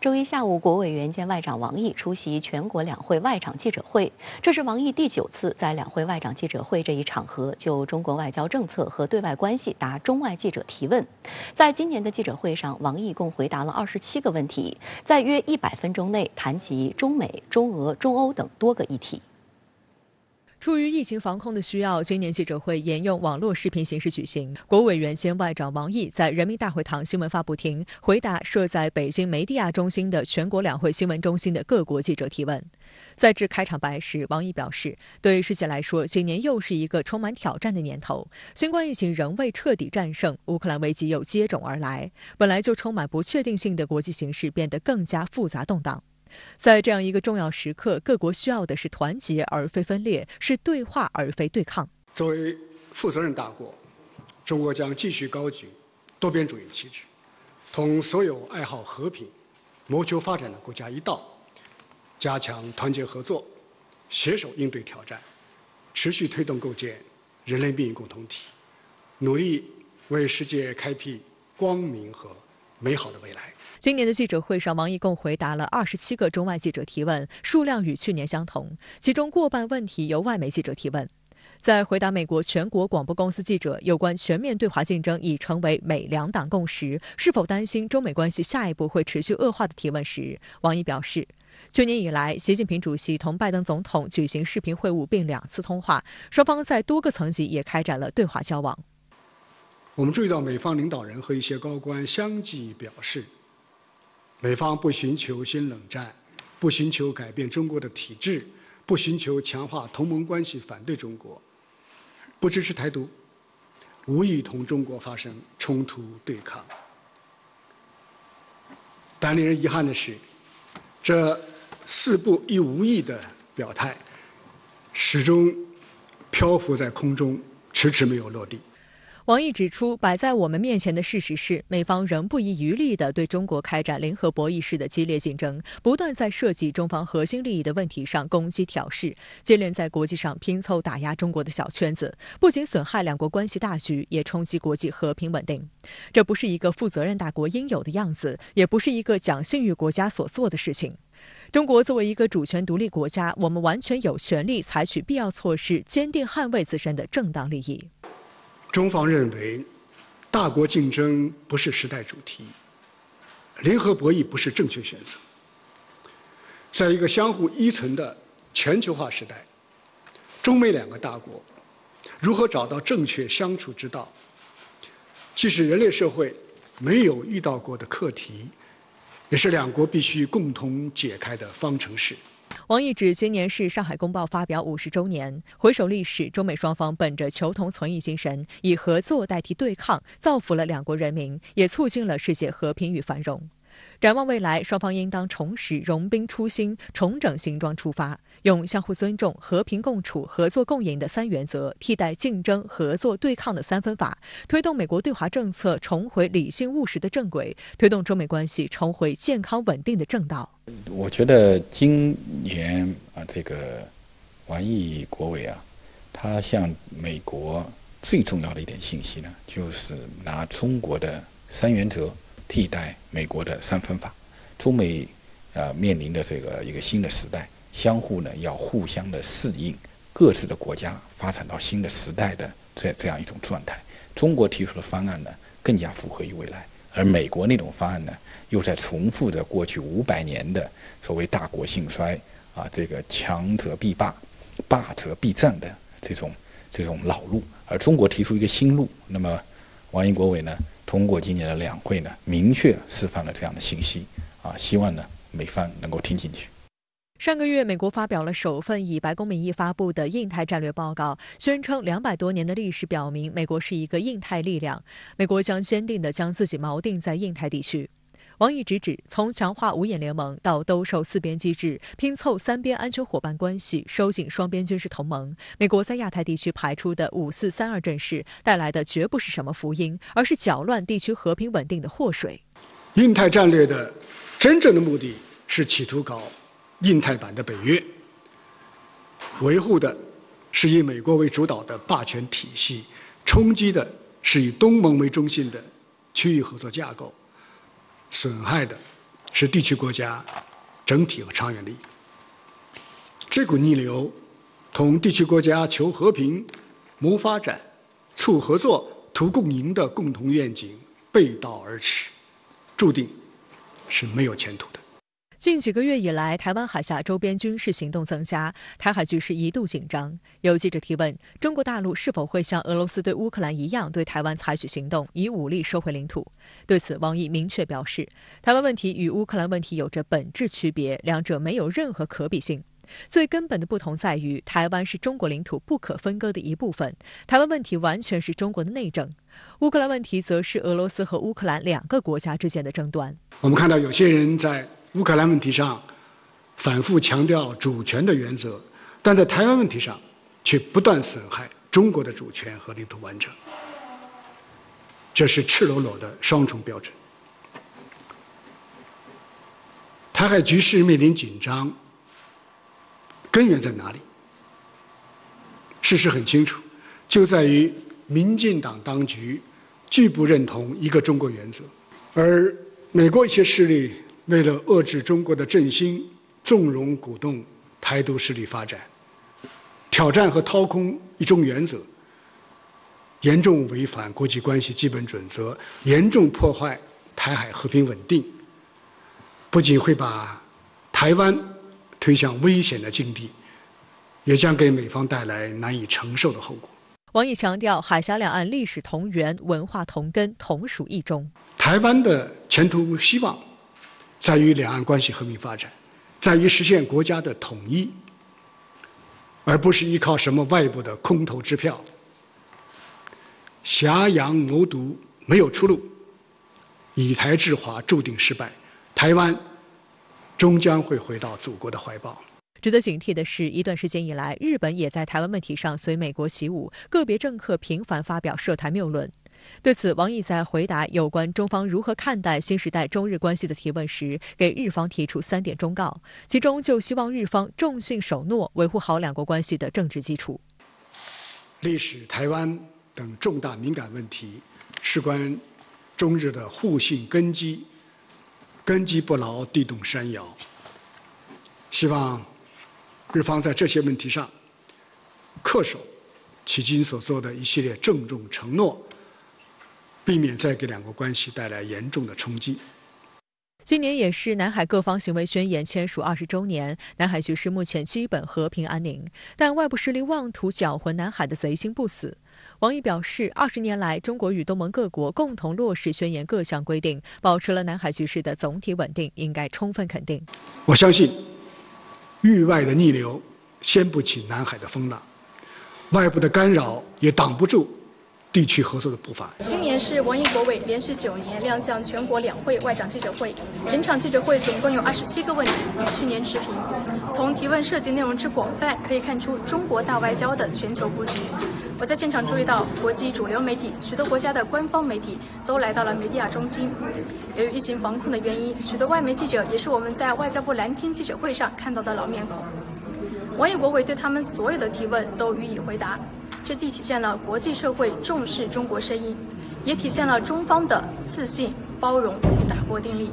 周一下午，国务委员兼外长王毅出席全国两会外长记者会，这是王毅第9次在两会外长记者会这一场合就中国外交政策和对外关系答中外记者提问。在今年的记者会上，王毅共回答了27个问题，在约100分钟内谈及中美、中俄、中欧等多个议题。 出于疫情防控的需要，今年记者会沿用网络视频形式举行。国务委员兼外长王毅在人民大会堂新闻发布厅回答设在北京梅地亚中心的全国两会新闻中心的各国记者提问。在致开场白时，王毅表示，对世界来说，今年又是一个充满挑战的年头。新冠疫情仍未彻底战胜，乌克兰危机又接踵而来，本来就充满不确定性的国际形势变得更加复杂动荡。 在这样一个重要时刻，各国需要的是团结而非分裂，是对话而非对抗。作为负责任大国，中国将继续高举多边主义旗帜，同所有爱好和平、谋求发展的国家一道，加强团结合作，携手应对挑战，持续推动构建人类命运共同体，努力为世界开辟光明和美好的未来。 今年的记者会上，王毅共回答了27个中外记者提问，数量与去年相同，其中过半问题由外媒记者提问。在回答美国全国广播公司记者有关全面对华竞争已成为美两党共识，是否担心中美关系下一步会持续恶化的提问时，王毅表示，去年以来，习近平主席同拜登总统举行视频会晤并2次通话，双方在多个层级也开展了对话交往。我们注意到，美方领导人和一些高官相继表示。 美方不寻求新冷战，不寻求改变中国的体制，不寻求强化同盟关系，反对中国，不支持台独，无意同中国发生冲突对抗。但令人遗憾的是，这四不一无意的表态，始终漂浮在空中，迟迟没有落地。 王毅指出，摆在我们面前的事实是，美方仍不遗余力地对中国开展零和博弈式的激烈竞争，不断在涉及中方核心利益的问题上攻击挑事，接连在国际上拼凑打压中国的小圈子，不仅损害两国关系大局，也冲击国际和平稳定。这不是一个负责任大国应有的样子，也不是一个讲信誉国家所做的事情。 中国作为一个主权独立国家，我们完全有权利采取必要措施，坚定捍卫自身的正当利益。 中方认为，大国竞争不是时代主题，零和博弈不是正确选择。在一个相互依存的全球化时代，中美两个大国如何找到正确相处之道，既是人类社会没有遇到过的课题，也是两国必须共同解开的方程式。 王毅指，今年是《上海公报》发表50周年，回首历史，中美双方本着求同存异精神，以合作代替对抗，造福了两国人民，也促进了世界和平与繁荣。展望未来，双方应当重拾融冰初心，重整行装出发，用相互尊重、和平共处、合作共赢的3原则替代竞争、合作、对抗的3分法，推动美国对华政策重回理性务实的正轨，推动中美关系重回健康稳定的正道。 我觉得今年啊，这个王毅国委啊，他向美国最重要的一点信息呢，就是拿中国的3原则替代美国的3分法。中美面临的这个一个新的时代，相互呢要互相的适应，各自的国家发展到新的时代的这样一种状态。中国提出的方案呢，更加符合于未来。 而美国那种方案呢，又在重复着过去500年的所谓大国兴衰啊，这个强者必霸、霸者必战的这种老路。而中国提出一个新路，那么王毅国委呢，通过今年的两会呢，明确释放了这样的信息啊，希望呢美方能够听进去。 上个月，美国发表了首份以白宫名义发布的印太战略报告，宣称200多年的历史表明，美国是一个印太力量。美国将坚定地将自己锚定在印太地区。王毅指，从强化五眼联盟到兜售4边机制，拼凑3边安全伙伴关系，收紧双边军事同盟，美国在亚太地区排出的5-4-3-2阵势带来的绝不是什么福音，而是搅乱地区和平稳定的祸水。印太战略的真正的目的是企图搞。 印太版的北约，维护的是以美国为主导的霸权体系，冲击的是以东盟为中心的区域合作架构，损害的是地区国家整体和长远利益。这股逆流同地区国家求和平、谋发展、促合作、图共赢的共同愿景背道而驰，注定是没有前途的。 近几个月以来，台湾海峡周边军事行动增加，台海局势一度紧张。有记者提问：中国大陆是否会像俄罗斯对乌克兰一样，对台湾采取行动，以武力收回领土？对此，王毅明确表示，台湾问题与乌克兰问题有着本质区别，两者没有任何可比性。最根本的不同在于，台湾是中国领土不可分割的一部分，台湾问题完全是中国的内政；乌克兰问题则是俄罗斯和乌克兰两个国家之间的争端。我们看到有些人在 乌克兰问题上反复强调主权的原则，但在台湾问题上却不断损害中国的主权和领土完整，这是赤裸裸的双重标准。台海局势面临紧张，根源在哪里？事实很清楚，就在于民进党当局拒不认同一个中国原则，而美国一些势力 为了遏制中国的振兴，纵容鼓动台独势力发展，挑战和掏空一中原则，严重违反国际关系基本准则，严重破坏台海和平稳定，不仅会把台湾推向危险的境地，也将给美方带来难以承受的后果。王毅强调，海峡两岸历史同源，文化同根，同属一中。台湾的前途希望 在于两岸关系和平发展，在于实现国家的统一，而不是依靠什么外部的空头支票。挟洋谋独没有出路，以台制华注定失败，台湾终将会回到祖国的怀抱。 值得警惕的是，一段时间以来，日本也在台湾问题上随美国起舞，个别政客频繁发表涉台谬论。对此，王毅在回答有关中方如何看待新时代中日关系的提问时，给日方提出3点忠告，其中就希望日方重信守诺，维护好两国关系的政治基础。历史、台湾等重大敏感问题，事关中日的互信根基，根基不牢，地动山摇。希望 日方在这些问题上恪守迄今所做的一系列郑重承诺，避免再给两国关系带来严重的冲击。今年也是南海各方行为宣言签署20周年，南海局势目前基本和平安宁，但外部势力妄图搅浑南海的贼心不死。王毅表示，20年来，中国与东盟各国共同落实宣言各项规定，保持了南海局势的总体稳定，应该充分肯定。我相信 域外的逆流掀不起南海的风浪，外部的干扰也挡不住地区合作的步伐。今年是王毅国委连续9年亮相全国2会外长记者会，整场记者会总共有27个问题，与去年持平。从提问涉及内容之广泛，可以看出中国大外交的全球布局。我在现场注意到，国际主流媒体、许多国家的官方媒体都来到了梅地亚中心。由于疫情防控的原因，许多外媒记者也是我们在外交部蓝厅记者会上看到的老面孔。王毅国委对他们所有的提问都予以回答，这既体现了国际社会重视中国声音，也体现了中方的自信、包容与大国定力。